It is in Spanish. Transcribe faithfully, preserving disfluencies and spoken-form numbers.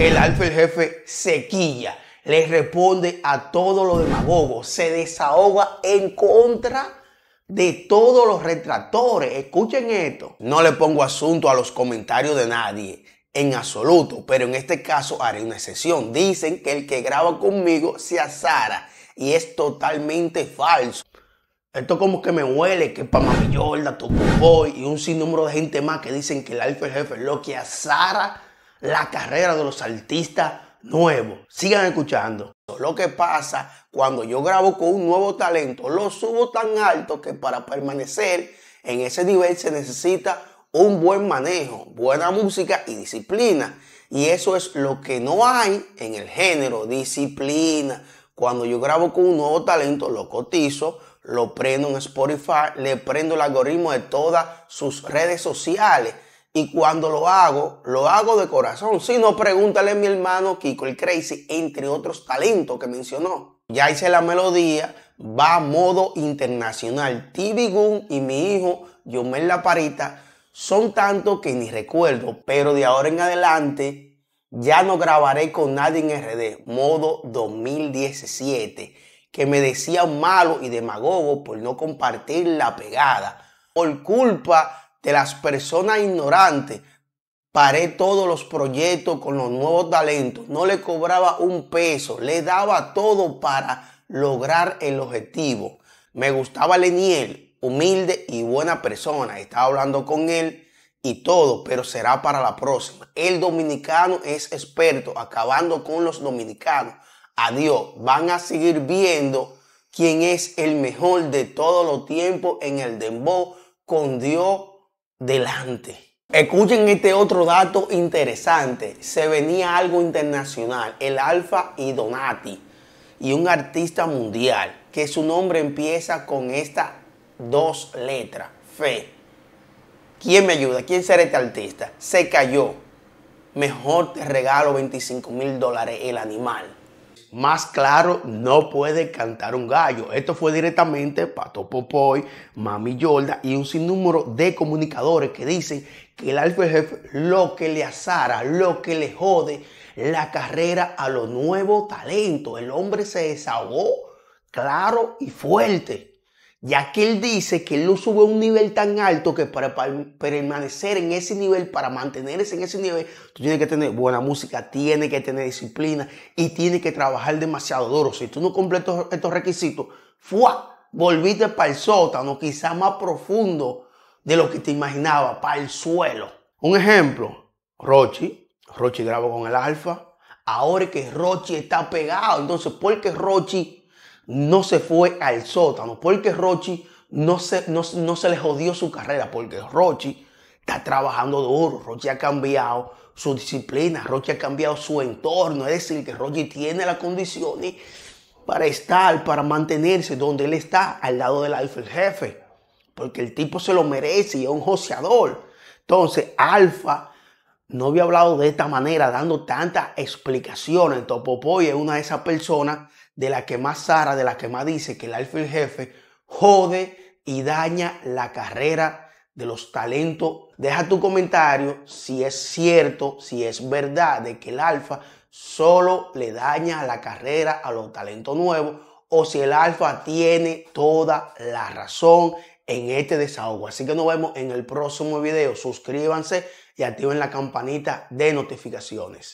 El alfa, el jefe, se quilla, les responde a todos los demagogos, se desahoga en contra de todos los retractores. Escuchen esto. No le pongo asunto a los comentarios de nadie, en absoluto, pero en este caso haré una excepción. Dicen que el que graba conmigo se azara y es totalmente falso. Esto como que me huele, que es para Mami Yolda, Topo Poi y un sinnúmero de gente más que dicen que el alfa, el jefe, lo que azara la carrera de los artistas nuevos. Sigan escuchando. Lo que pasa cuando yo grabo con un nuevo talento, lo subo tan alto que para permanecer en ese nivel se necesita un buen manejo, buena música y disciplina. Y eso es lo que no hay en el género, disciplina. Cuando yo grabo con un nuevo talento, lo cotizo, lo prendo en Spotify, le prendo el algoritmo de todas sus redes sociales. Y cuando lo hago, lo hago de corazón. Si no, pregúntale a mi hermano Kiko el Crazy, entre otros talentos que mencionó. Ya hice la melodía, va a modo internacional. T V. Goon y mi hijo Yomel La Parita son tantos que ni recuerdo. Pero de ahora en adelante ya no grabaré con nadie en R D. Modo dos mil diecisiete. Que me decían malo y demagogo por no compartir la pegada. Por culpa de las personas ignorantes, paré todos los proyectos con los nuevos talentos, no le cobraba un peso, le daba todo para lograr el objetivo. Me gustaba Leniel, humilde y buena persona, estaba hablando con él y todo, pero será para la próxima. El dominicano es experto, acabando con los dominicanos. Adiós, van a seguir viendo quién es el mejor de todos los tiempos en el dembow, con Dios delante. Escuchen este otro dato interesante. Se venía algo internacional. El Alfa y Donati. Y un artista mundial. Que su nombre empieza con estas dos letras. Fe. ¿Quién me ayuda? ¿Quién será este artista? Se cayó. Mejor te regalo veinticinco mil dólares el animal. Más claro, no puede cantar un gallo. Esto fue directamente para Topo Poi, Mami Yolda y un sinnúmero de comunicadores que dicen que el alfa jefe lo que le azara, lo que le jode la carrera a los nuevos talentos. El hombre se desahogó claro y fuerte, ya que él dice que él lo sube a un nivel tan alto que para, para permanecer en ese nivel, para mantenerse en ese nivel, tú tienes que tener buena música, tienes que tener disciplina y tienes que trabajar demasiado duro. Si tú no completas estos requisitos, ¡fua! Volviste para el sótano, quizás más profundo de lo que te imaginabas, para el suelo. Un ejemplo, Rochy. Rochy grabó con el Alfa. Ahora es que Rochy está pegado, entonces, ¿por qué Rochy no se fue al sótano? Porque Rochy no se, no, no se le jodió su carrera, porque Rochy está trabajando duro, Rochy ha cambiado su disciplina, Rochy ha cambiado su entorno, es decir, que Rochy tiene las condiciones para estar, para mantenerse donde él está, al lado del alfa el jefe, porque el tipo se lo merece y es un joseador. Entonces, Alfa no había hablado de esta manera, dando tantas explicaciones. Topo Poi es una de esas personas de la que más Sara, de la que más dice que el alfa y el jefe jode y daña la carrera de los talentos. Deja tu comentario si es cierto, si es verdad de que el alfa solo le daña la carrera a los talentos nuevos, o si el alfa tiene toda la razón en este desahogo. Así que nos vemos en el próximo video. Suscríbanse y activen la campanita de notificaciones.